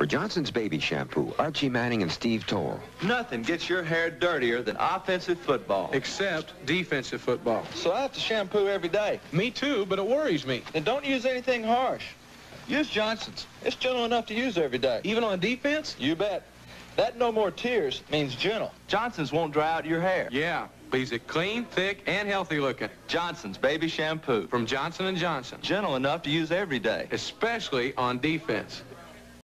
For Johnson's Baby Shampoo, Archie Manning and Steve Towle. Nothing gets your hair dirtier than offensive football. Except defensive football. So I have to shampoo every day. Me too, but it worries me. And don't use anything harsh. Use Johnson's. It's gentle enough to use every day. Even on defense? You bet. That no more tears means gentle. Johnson's won't dry out your hair. Yeah, leaves it clean, thick, and healthy looking. Johnson's Baby Shampoo. From Johnson & Johnson. Gentle enough to use every day. Especially on defense.